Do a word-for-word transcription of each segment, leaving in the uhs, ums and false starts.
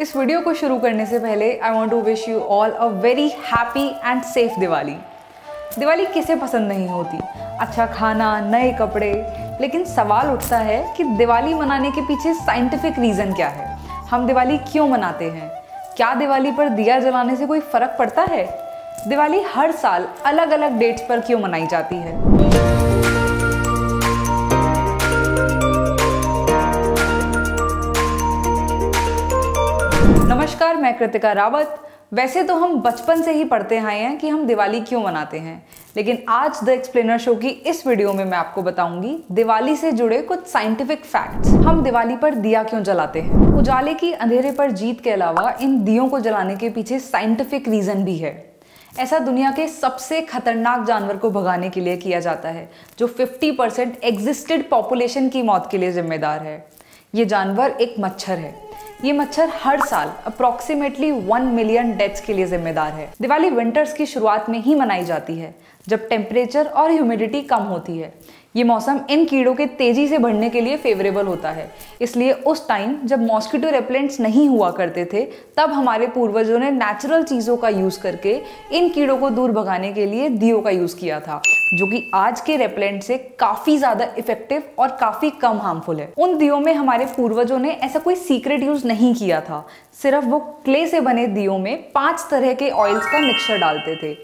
इस वीडियो को शुरू करने से पहले I want to wish you all a very happy and safe Diwali. Diwali किसे पसंद नहीं होती, अच्छा खाना, नए कपड़े, लेकिन सवाल उठता है कि दिवाली मनाने के पीछे साइंटिफिक रीज़न क्या है। हम दिवाली क्यों मनाते हैं? क्या दिवाली पर दिया जलाने से कोई फ़र्क पड़ता है? दिवाली हर साल अलग अलग डेट्स पर क्यों मनाई जाती है? नमस्कार, मैं कृतिका रावत। वैसे तो हम बचपन से ही पढ़ते आए हैं कि हम दिवाली क्यों मनाते हैं, लेकिन आज द एक्सप्लेनर शो की इस वीडियो में मैं आपको बताऊंगी दिवाली से जुड़े कुछ साइंटिफिक फैक्ट्स। हम दिवाली पर दिया क्यों जलाते हैं? उजाले की अंधेरे पर जीत के अलावा इन दियों को जलाने के पीछे साइंटिफिक रीज़न भी है। ऐसा दुनिया के सबसे खतरनाक जानवर को भगाने के लिए किया जाता है, जो फिफ्टी परसेंट एग्जिस्टेड पॉपुलेशन की मौत के लिए जिम्मेदार है। ये जानवर एक मच्छर है। ये मच्छर हर साल अप्रॉक्सीमेटली वन मिलियन डेथ्स के लिए जिम्मेदार है। दिवाली विंटर्स की शुरुआत में ही मनाई जाती है, जब टेम्परेचर और ह्यूमिडिटी कम होती है। ये मौसम इन कीड़ों के तेजी से बढ़ने के लिए फेवरेबल होता है। इसलिए उस टाइम जब मॉस्किटो रेपेलेंट्स नहीं हुआ करते थे, तब हमारे पूर्वजों ने नेचुरल चीज़ों का यूज़ करके इन कीड़ों को दूर भगाने के लिए दियों का यूज़ किया था, जो कि आज के रेपेलेंट से काफ़ी ज़्यादा इफेक्टिव और काफ़ी कम हार्मफुल है। उन दियों में हमारे पूर्वजों ने ऐसा कोई सीक्रेट यूज़ नहीं किया था। सिर्फ वो क्ले से बने दियों में पांच तरह के ऑयल्स का मिक्सचर डालते थे।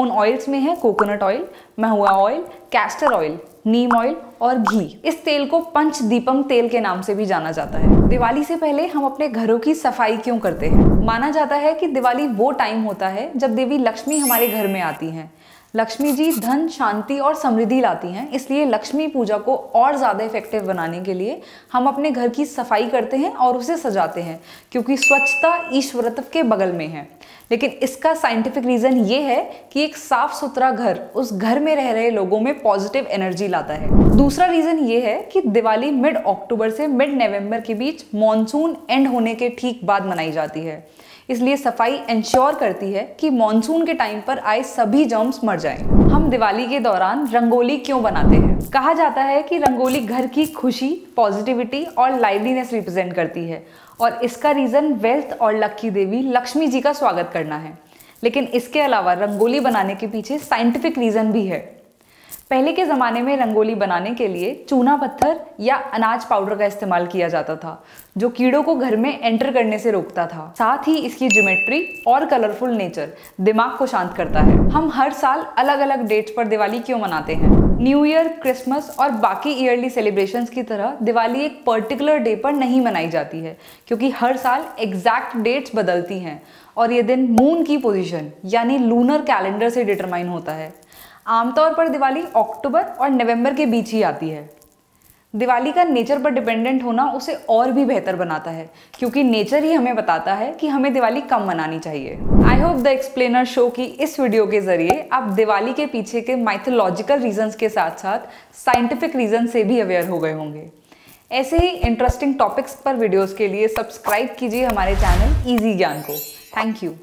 उन ऑयल्स में है कोकोनट ऑयल, महुआ ऑयल, कैस्टर ऑयल, नीम ऑयल और घी। इस तेल को पंच दीपम तेल के नाम से भी जाना जाता है। दिवाली से पहले हम अपने घरों की सफाई क्यों करते हैं? माना जाता है कि दिवाली वो टाइम होता है जब देवी लक्ष्मी हमारे घर में आती हैं। लक्ष्मी जी धन, शांति और समृद्धि लाती हैं, इसलिए लक्ष्मी पूजा को और ज़्यादा इफेक्टिव बनाने के लिए हम अपने घर की सफाई करते हैं और उसे सजाते हैं, क्योंकि स्वच्छता ईश्वरत्व के बगल में है। लेकिन इसका साइंटिफिक रीज़न ये है कि एक साफ सुथरा घर उस घर में रह रहे लोगों में पॉजिटिव एनर्जी लाता है। दूसरा रीज़न ये है कि दिवाली मिड अक्टूबर से मिड नवंबर के बीच मानसून एंड होने के ठीक बाद मनाई जाती है। इसलिए सफाई इंश्योर करती है कि मानसून के टाइम पर आए सभी जर्म्स मर जाएं। हम दिवाली के दौरान रंगोली क्यों बनाते हैं? कहा जाता है कि रंगोली घर की खुशी, पॉजिटिविटी और लाइवलीनेस रिप्रेजेंट करती है, और इसका रीज़न वेल्थ और लक की देवी लक्ष्मी जी का स्वागत करना है। लेकिन इसके अलावा रंगोली बनाने के पीछे साइंटिफिक रीज़न भी है। पहले के ज़माने में रंगोली बनाने के लिए चूना पत्थर या अनाज पाउडर का इस्तेमाल किया जाता था, जो कीड़ों को घर में एंटर करने से रोकता था। साथ ही इसकी ज्योमेट्री और कलरफुल नेचर दिमाग को शांत करता है। हम हर साल अलग अलग डेट्स पर दिवाली क्यों मनाते हैं? न्यू ईयर, क्रिसमस और बाकी ईयरली सेलिब्रेशंस की तरह दिवाली एक पर्टिकुलर डे पर नहीं मनाई जाती है, क्योंकि हर साल एग्जैक्ट डेट्स बदलती हैं और ये दिन मून की पोजीशन यानी लूनर कैलेंडर से डिटरमाइन होता है। आमतौर पर दिवाली अक्टूबर और नवंबर के बीच ही आती है। दिवाली का नेचर पर डिपेंडेंट होना उसे और भी बेहतर बनाता है, क्योंकि नेचर ही हमें बताता है कि हमें दिवाली कब मनानी चाहिए। I hope the explainer show की इस वीडियो के जरिए आप दिवाली के पीछे के माइथोलॉजिकल रीजंस के साथ साथ साइंटिफिक रीजन से भी अवेयर हो गए होंगे। ऐसे ही इंटरेस्टिंग टॉपिक्स पर वीडियोज़ के लिए सब्सक्राइब कीजिए हमारे चैनल ईजी ज्ञान को। Thank you.